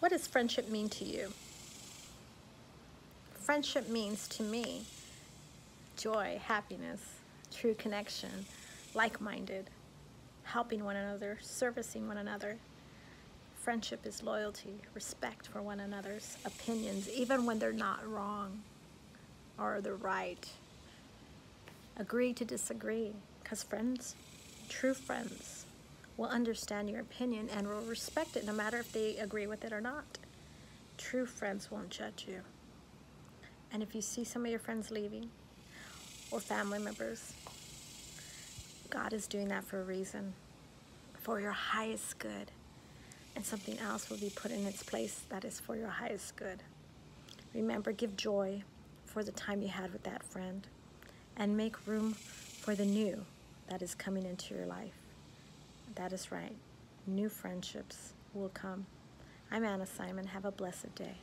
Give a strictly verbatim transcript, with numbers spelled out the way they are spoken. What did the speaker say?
What does friendship mean to you? Friendship means to me joy, happiness, true connection, like-minded, helping one another, servicing one another. Friendship is loyalty, respect for one another's opinions, even when they're not wrong or they're right. Agree to disagree, because friends, true friends, will understand your opinion and will respect it no matter if they agree with it or not. True friends won't judge you. And if you see some of your friends leaving, or family members, God is doing that for a reason, for your highest good. And something else will be put in its place that is for your highest good. Remember, give joy for the time you had with that friend, and make room for the new that is coming into your life. That is right. New friendships will come. I'm Anna Simon. Have a blessed day.